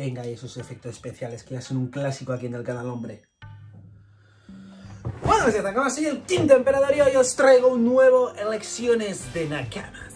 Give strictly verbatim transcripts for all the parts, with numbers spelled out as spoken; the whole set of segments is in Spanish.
Venga, y esos efectos especiales que ya son un clásico aquí en el canal, hombre. Bueno, pues Nakamas, soy el Quinto Emperador y hoy os traigo un nuevo Elecciones de Nakamas.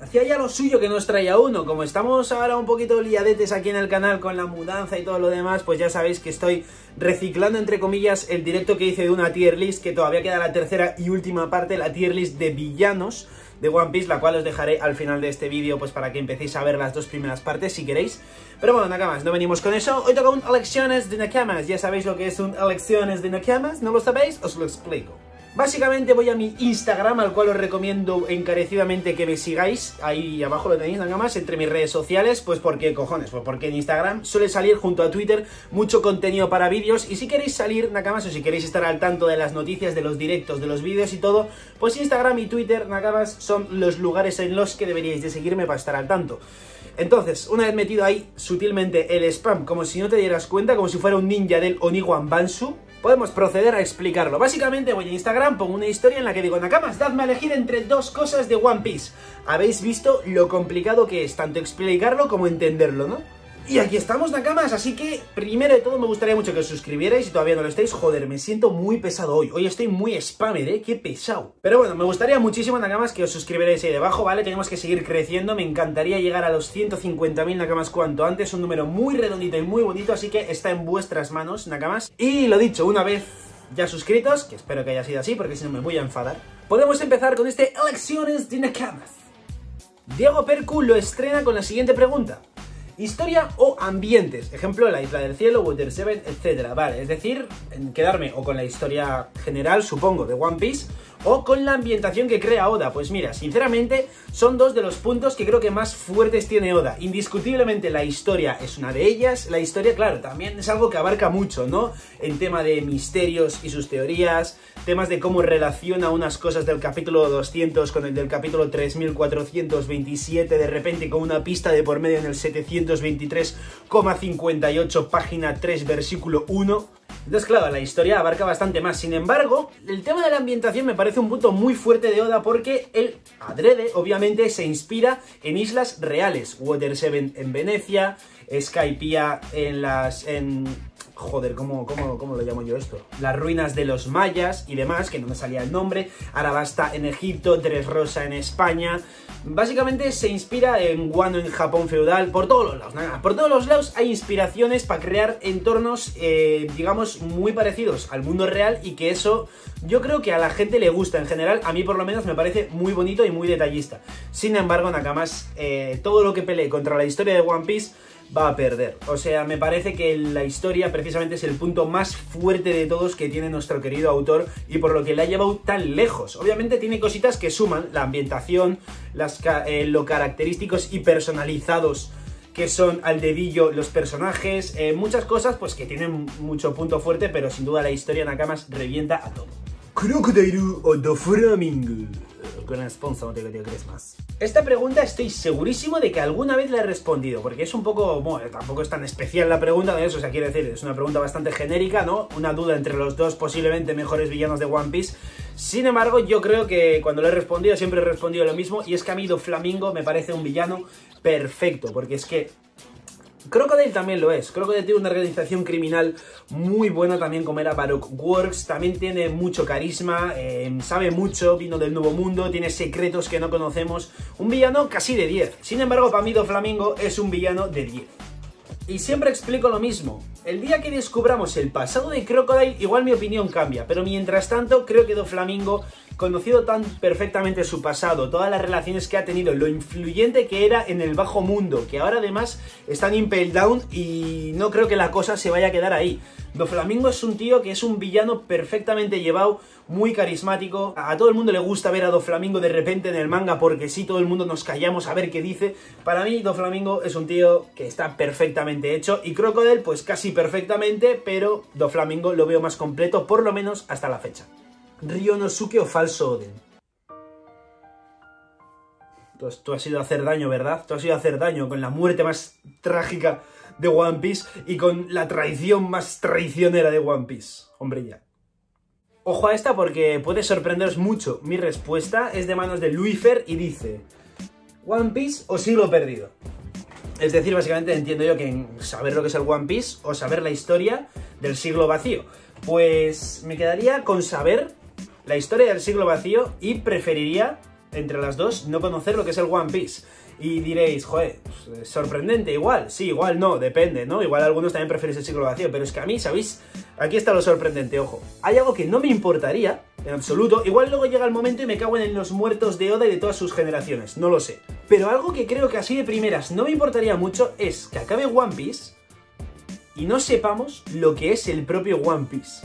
Hacía ya lo suyo que nos traía uno. Como estamos ahora un poquito liadetes aquí en el canal con la mudanza y todo lo demás, pues ya sabéis que estoy reciclando, entre comillas, el directo que hice de una tier list, que todavía queda la tercera y última parte, la tier list de villanos de One Piece, la cual os dejaré al final de este vídeo, pues para que empecéis a ver las dos primeras partes si queréis. Pero bueno, Nakamas, no venimos con eso. Hoy toca un Elecciones de Nakamas. Ya sabéis lo que es un Elecciones de Nakamas. ¿No lo sabéis? Os lo explico. Básicamente voy a mi Instagram, al cual os recomiendo encarecidamente que me sigáis. Ahí abajo lo tenéis, nada más, entre mis redes sociales. Pues porque, cojones, pues porque en Instagram suele salir junto a Twitter mucho contenido para vídeos. Y si queréis salir, Nakamas, o si queréis estar al tanto de las noticias, de los directos, de los vídeos y todo, pues Instagram y Twitter, Nakamas, son los lugares en los que deberíais de seguirme para estar al tanto. Entonces, una vez metido ahí sutilmente el spam, como si no te dieras cuenta, como si fuera un ninja del Oniwan Bansu, podemos proceder a explicarlo. Básicamente voy a Instagram, pongo una historia en la que digo: Nakamas, dadme a elegir entre dos cosas de One Piece. Habéis visto lo complicado que es tanto explicarlo como entenderlo, ¿no? Y aquí estamos, Nakamas, así que primero de todo me gustaría mucho que os suscribierais si todavía no lo estáis. Joder, me siento muy pesado hoy, hoy estoy muy spammer, ¿eh? Qué pesado. Pero bueno, me gustaría muchísimo, Nakamas, que os suscribierais ahí debajo, ¿vale? Tenemos que seguir creciendo, me encantaría llegar a los ciento cincuenta mil, Nakamas, cuanto antes. Un número muy redondito y muy bonito, así que está en vuestras manos, Nakamas. Y lo dicho, una vez ya suscritos, que espero que haya sido así porque si no me voy a enfadar, podemos empezar con este Elecciones de Nakamas. Diego Perculo lo estrena con la siguiente pregunta: historia o ambientes, ejemplo la Isla del Cielo, Water Seven, etcétera. Vale, es decir, quedarme o con la historia general, supongo, de One Piece, o con la ambientación que crea Oda. Pues mira, sinceramente, son dos de los puntos que creo que más fuertes tiene Oda. Indiscutiblemente la historia es una de ellas. La historia, claro, también es algo que abarca mucho, ¿no? En tema de misterios y sus teorías, temas de cómo relaciona unas cosas del capítulo doscientos con el del capítulo tres mil cuatrocientos veintisiete, de repente con una pista de por medio en el setecientos veintitrés coma cincuenta y ocho, página tres, versículo uno. Entonces, claro, la historia abarca bastante más. Sin embargo, el tema de la ambientación me parece un punto muy fuerte de Oda, porque él, adrede, obviamente, se inspira en islas reales. Water Seven en Venecia, Skypea en las... en... Joder, ¿cómo, cómo, ¿cómo lo llamo yo esto? Las ruinas de los mayas y demás, que no me salía el nombre. Alabasta en Egipto, Tres Rosa en España. Básicamente se inspira en Wano en Japón feudal. Por todos los lados, nada, por todos los lados hay inspiraciones para crear entornos, eh, digamos, muy parecidos al mundo real. Y que eso yo creo que a la gente le gusta en general. A mí por lo menos me parece muy bonito y muy detallista. Sin embargo, Nakamas, eh, todo lo que pelee contra la historia de One Piece va a perder. O sea, me parece que la historia precisamente es el punto más fuerte de todos que tiene nuestro querido autor y por lo que la ha llevado tan lejos. Obviamente tiene cositas que suman, la ambientación, las, eh, lo característicos y personalizados que son al dedillo los personajes, eh, muchas cosas pues que tienen mucho punto fuerte, pero sin duda la historia, Nakamas, revienta a todo. Crocodile o Doflamingo. Esta pregunta estoy segurísimo de que alguna vez la he respondido, porque es un poco, bueno, tampoco es tan especial la pregunta, ¿no? O sea, quiero decir, es una pregunta bastante genérica, ¿no? Una duda entre los dos posiblemente mejores villanos de One Piece. Sin embargo, yo creo que cuando lo he respondido siempre he respondido lo mismo, y es que a mí Doflamingo me parece un villano perfecto, porque es que Crocodile también lo es. Crocodile tiene una organización criminal muy buena también, como era Baroque Works, también tiene mucho carisma, eh, sabe mucho, vino del nuevo mundo, tiene secretos que no conocemos, un villano casi de diez. Sin embargo, para mí Doflamingo es un villano de diez. Y siempre explico lo mismo: el día que descubramos el pasado de Crocodile, igual mi opinión cambia, pero mientras tanto creo que Doflamingo, conocido tan perfectamente su pasado, todas las relaciones que ha tenido, lo influyente que era en el bajo mundo, que ahora además está en Impel Down, y no creo que la cosa se vaya a quedar ahí. Doflamingo es un tío que es un villano perfectamente llevado, muy carismático. A todo el mundo le gusta ver a Doflamingo de repente en el manga, porque sí, todo el mundo nos callamos a ver qué dice. Para mí Doflamingo es un tío que está perfectamente hecho, y Crocodile pues casi perfectamente, pero Doflamingo lo veo más completo, por lo menos hasta la fecha. ¿Ryonosuke o falso Oden? Tú, tú has ido a hacer daño, ¿verdad? Tú has ido a hacer daño con la muerte más trágica de One Piece y con la traición más traicionera de One Piece. Hombre, ya. Ojo a esta porque puede sorprenderos mucho. Mi respuesta es de manos de Luifer y dice: ¿One Piece o Siglo Perdido? Es decir, básicamente entiendo yo que en saber lo que es el One Piece o saber la historia del siglo vacío. Pues me quedaría con saber la historia del siglo vacío y preferiría, entre las dos, no conocer lo que es el One Piece. Y diréis, joder, sorprendente, igual, sí, igual no, depende, ¿no? Igual algunos también preferís el siglo vacío, pero es que a mí, ¿sabéis? Aquí está lo sorprendente, ojo. Hay algo que no me importaría, en absoluto, igual luego llega el momento y me cago en los muertos de Oda y de todas sus generaciones, no lo sé. Pero algo que creo que así de primeras no me importaría mucho es que acabe One Piece y no sepamos lo que es el propio One Piece.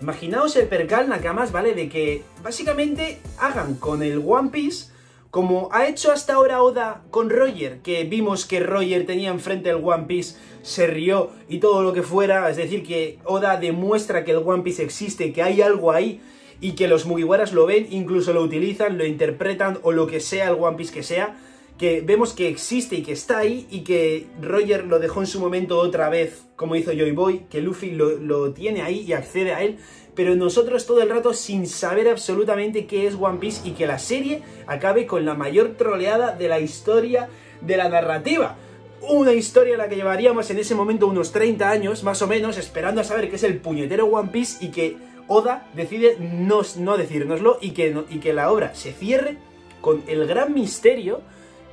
Imaginaos el percal, Nakamas, ¿vale? De que básicamente hagan con el One Piece como ha hecho hasta ahora Oda con Roger, que vimos que Roger tenía enfrente el One Piece, se rió y todo lo que fuera, es decir, que Oda demuestra que el One Piece existe, que hay algo ahí y que los Mugiwaras lo ven, incluso lo utilizan, lo interpretan o lo que sea el One Piece que sea, que vemos que existe y que está ahí y que Roger lo dejó en su momento otra vez, como hizo Joy Boy, que Luffy lo, lo tiene ahí y accede a él, pero nosotros todo el rato sin saber absolutamente qué es One Piece y que la serie acabe con la mayor troleada de la historia de la narrativa. Una historia a la que llevaríamos en ese momento unos treinta años, más o menos, esperando a saber qué es el puñetero One Piece y que Oda decide no, no decírnoslo y que, y que la obra se cierre con el gran misterio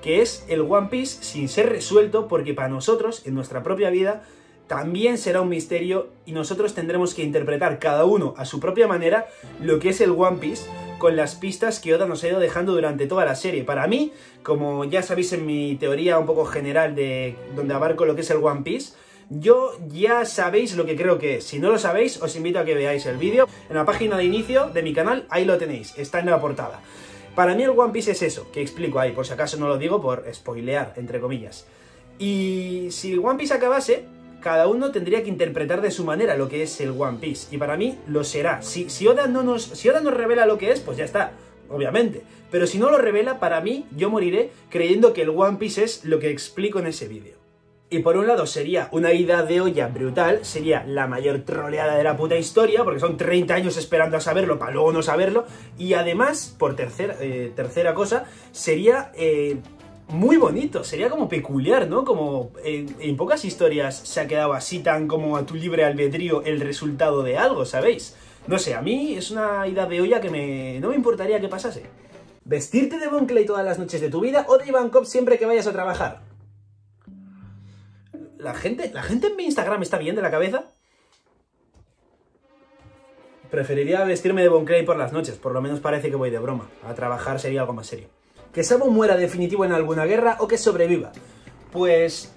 que es el One Piece sin ser resuelto, porque para nosotros, en nuestra propia vida, también será un misterio y nosotros tendremos que interpretar cada uno a su propia manera lo que es el One Piece con las pistas que Oda nos ha ido dejando durante toda la serie. Para mí, como ya sabéis en mi teoría un poco general de donde abarco lo que es el One Piece, yo ya sabéis lo que creo que es. Si no lo sabéis, os invito a que veáis el vídeo. En la página de inicio de mi canal, ahí lo tenéis, está en la portada. Para mí el One Piece es eso, que explico ahí, por si acaso no lo digo por spoilear, entre comillas. Y si el One Piece acabase, cada uno tendría que interpretar de su manera lo que es el One Piece. Y para mí lo será. Si, si, Oda no nos, si Oda nos revela lo que es, pues ya está, obviamente. Pero si no lo revela, para mí, yo moriré creyendo que el One Piece es lo que explico en ese vídeo. Y por un lado sería una ida de olla brutal, sería la mayor troleada de la puta historia, porque son treinta años esperando a saberlo para luego no saberlo, y además, por tercera, eh, tercera cosa, sería eh, muy bonito, sería como peculiar, ¿no? Como eh, en pocas historias se ha quedado así tan como a tu libre albedrío el resultado de algo, ¿sabéis? No sé, a mí es una ida de olla que me, no me importaría que pasase. ¿Vestirte de Bonclay todas las noches de tu vida o de Ivan Cop siempre que vayas a trabajar? La gente, ¿La gente en mi Instagram está bien de la cabeza? Preferiría vestirme de Bonclay por las noches, por lo menos parece que voy de broma. A trabajar sería algo más serio. ¿Que Sabo muera definitivo en alguna guerra o que sobreviva? Pues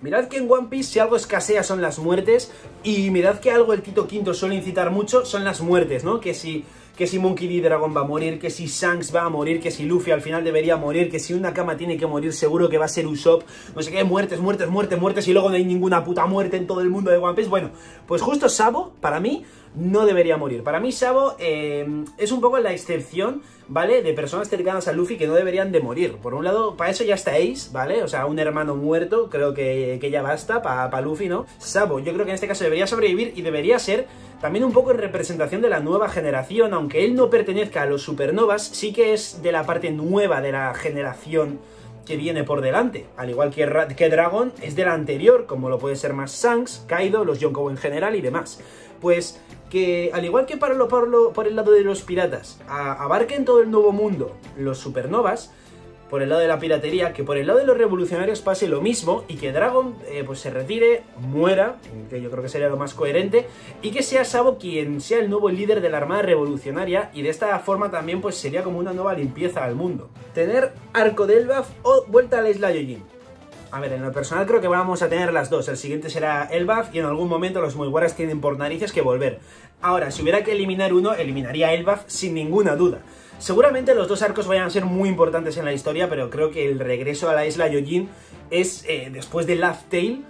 mirad que en One Piece si algo escasea son las muertes y mirad que algo el Tito Quinto suele incitar mucho son las muertes, ¿no? Que si... Que si Monkey D. Dragon va a morir, que si Shanks va a morir, que si Luffy al final debería morir, que si una cama tiene que morir seguro que va a ser Usopp, no sé qué, muertes, muertes, muertes, muertes, y luego no hay ninguna puta muerte en todo el mundo de One Piece. Bueno, pues justo Sabo, para mí, no debería morir. Para mí Sabo eh, es un poco la excepción, ¿vale? De personas cercanas a Luffy que no deberían de morir. Por un lado, para eso ya está Ace, ¿vale? O sea, un hermano muerto, creo que, que ya basta para pa Luffy, ¿no? Sabo, yo creo que en este caso debería sobrevivir y debería ser también un poco en representación de la nueva generación. Aunque él no pertenezca a los supernovas, sí que es de la parte nueva de la generación que viene por delante. Al igual que, que Dragon es de la anterior, como lo puede ser más Shanks, Kaido, los Yonkou en general y demás. Pues que, al igual que para lo, por, lo, por el lado de los piratas, a, abarquen todo el nuevo mundo los supernovas, por el lado de la piratería, que por el lado de los revolucionarios pase lo mismo y que Dragon eh, pues se retire, muera, que yo creo que sería lo más coherente, y que sea Sabo quien sea el nuevo líder de la Armada Revolucionaria y de esta forma también pues sería como una nueva limpieza al mundo. Tener arco de Elbaf o vuelta a la isla Yojin. A ver, en lo personal creo que vamos a tener las dos. El siguiente será Elbaf y en algún momento los Mugiwaras tienen por narices que volver. Ahora, si hubiera que eliminar uno, eliminaría a Elbaf sin ninguna duda. Seguramente los dos arcos vayan a ser muy importantes en la historia, pero creo que el regreso a la isla Yojin es, eh, después de Laugh Tale,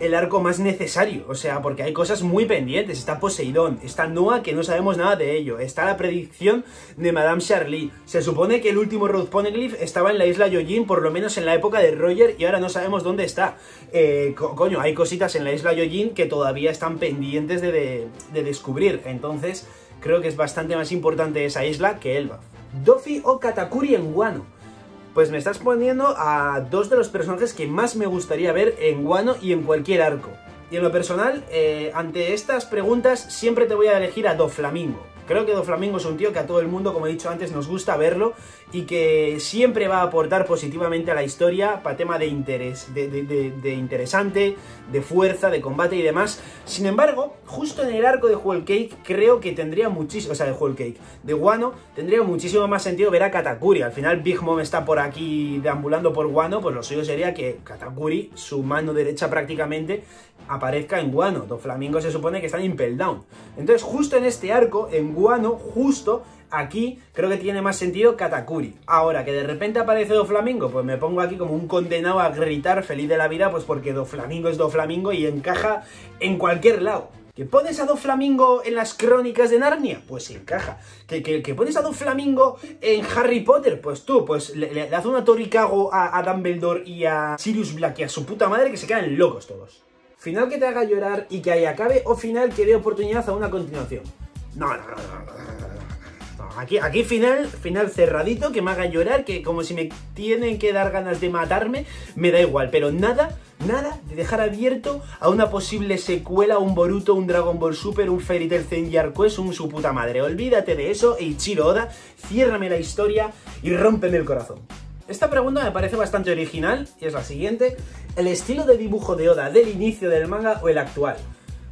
el arco más necesario. O sea, porque hay cosas muy pendientes. Está Poseidón, está Noah, que no sabemos nada de ello. Está la predicción de Madame Charlie. Se supone que el último Road Poneglyph estaba en la isla Yojin, por lo menos en la época de Roger, y ahora no sabemos dónde está. Eh, co coño, hay cositas en la isla Yojin que todavía están pendientes de, de, de descubrir. Entonces, creo que es bastante más importante esa isla que Elbaf. Doflamingo o Katakuri en Wano. pues me estás poniendo a dos de los personajes que más me gustaría ver en Wano y en cualquier arco. Y en lo personal, eh, ante estas preguntas siempre te voy a elegir a Doflamingo. Creo que Doflamingo es un tío que a todo el mundo, como he dicho antes, nos gusta verlo y que siempre va a aportar positivamente a la historia para tema de interés, de, de, de, de interesante, de fuerza, de combate y demás. Sin embargo, justo en el arco de Whole Cake creo que tendría muchísimo, o sea, de Whole Cake, de Wano, tendría muchísimo más sentido ver a Katakuri. Al final Big Mom está por aquí deambulando por Wano, pues lo suyo sería que Katakuri, su mano derecha prácticamente, aparezca en Wano. Doflamingo se supone que está en Impel Down. Entonces, justo en este arco, en Wano, justo aquí, creo que tiene más sentido Katakuri. Ahora, que de repente aparece Doflamingo, pues me pongo aquí como un condenado a gritar feliz de la vida, pues porque Doflamingo es Doflamingo y encaja en cualquier lado. ¿Que pones a Doflamingo en las crónicas de Narnia? Pues encaja. ¿Que, que, que pones a Doflamingo en Harry Potter? Pues tú, pues le, le, le hace una toricago a, a Dumbledore y a Sirius Black y a su puta madre que se quedan locos todos. Final que te haga llorar y que ahí acabe, o final que dé oportunidad a una continuación. No, no, no, no, no, no. Aquí, aquí final, final cerradito, que me haga llorar, que como si me tienen que dar ganas de matarme, me da igual, pero nada, nada de dejar abierto a una posible secuela, un Boruto, un Dragon Ball Super, un Fairy Tail Zenyaku Quest, un su puta madre. Olvídate de eso, e Ichiro Oda, ciérrame la historia y rómpeme el corazón. Esta pregunta me parece bastante original y es la siguiente: ¿el estilo de dibujo de Oda del inicio del manga o el actual?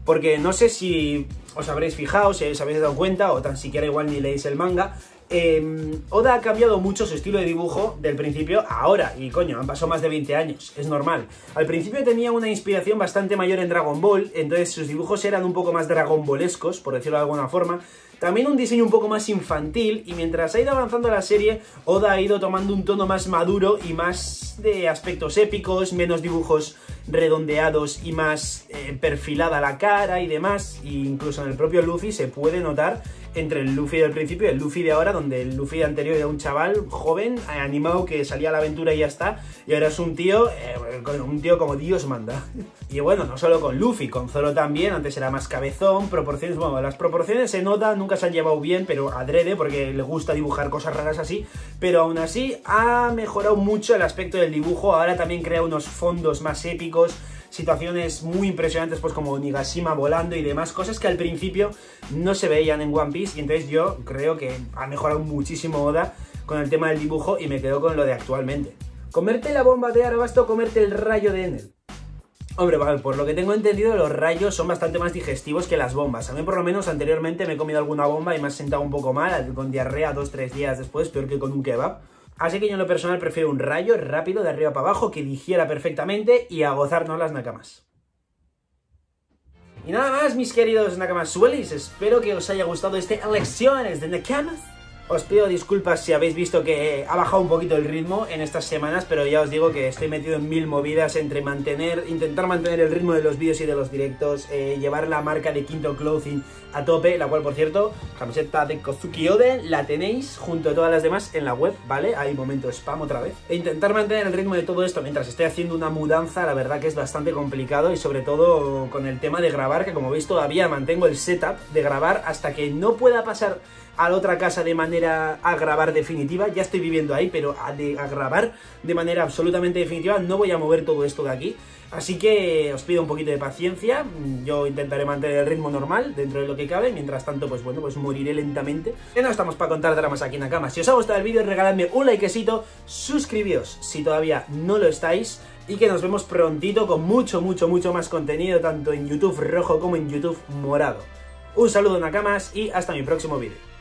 Porque no sé si os habréis fijado, si os habéis dado cuenta o tan siquiera igual ni leéis el manga, eh, Oda ha cambiado mucho su estilo de dibujo del principio a ahora, y coño, han pasado más de veinte años, es normal. Al principio tenía una inspiración bastante mayor en Dragon Ball, entonces sus dibujos eran un poco más dragonbolescos, por decirlo de alguna forma. También un diseño un poco más infantil, y mientras ha ido avanzando la serie, Oda ha ido tomando un tono más maduro y más de aspectos épicos, menos dibujos redondeados y más eh, perfilada la cara y demás. E incluso en el propio Luffy se puede notar entre el Luffy del principio y el Luffy de ahora, donde el Luffy anterior era un chaval joven, animado, que salía a la aventura y ya está, y ahora es un tío, eh, un tío como Dios manda. Y bueno, no solo con Luffy, con Zoro también, antes era más cabezón, proporciones, bueno, las proporciones en Oda nunca se han llevado bien, pero adrede, porque le gusta dibujar cosas raras así, pero aún así ha mejorado mucho el aspecto del dibujo, ahora también crea unos fondos más épicos, situaciones muy impresionantes, pues como Onigashima volando y demás, cosas que al principio no se veían en One Piece, y entonces yo creo que ha mejorado muchísimo Oda con el tema del dibujo, y me quedo con lo de actualmente. ¿Comerte la bomba de Alabasta o comerte el rayo de Enel? Hombre, vale, por lo que tengo entendido, los rayos son bastante más digestivos que las bombas. A mí, por lo menos, anteriormente me he comido alguna bomba y me has sentado un poco mal, con diarrea dos, tres días después, peor que con un kebab. Así que yo en lo personal prefiero un rayo rápido, de arriba para abajo, que digiera perfectamente y a gozarnos las nakamas. Y nada más, mis queridos nakamazuelis, espero que os haya gustado este Elecciones de Nakamas. Os pido disculpas si habéis visto que ha bajado un poquito el ritmo en estas semanas, pero ya os digo que estoy metido en mil movidas entre mantener, intentar mantener el ritmo de los vídeos y de los directos, eh, llevar la marca de Quinto Clothing a tope, la cual, por cierto, camiseta de Kozuki Oden, la tenéis junto a todas las demás en la web, ¿vale? Hay momento spam otra vez. E intentar mantener el ritmo de todo esto mientras estoy haciendo una mudanza, la verdad que es bastante complicado, y sobre todo con el tema de grabar, que como veis todavía mantengo el setup de grabar hasta que no pueda pasar a la otra casa de manera a grabar definitiva. Ya estoy viviendo ahí, pero a, de, a grabar de manera absolutamente definitiva no voy a mover todo esto de aquí, así que os pido un poquito de paciencia. Yo intentaré mantener el ritmo normal dentro de lo que cabe, mientras tanto, pues bueno, pues moriré lentamente, que no estamos para contar dramas aquí en Nakamas. Si os ha gustado el vídeo, regaladme un likecito, suscribíos si todavía no lo estáis, y que nos vemos prontito con mucho, mucho, mucho más contenido, tanto en YouTube rojo como en YouTube morado. Un saludo, Nakamas, y hasta mi próximo vídeo.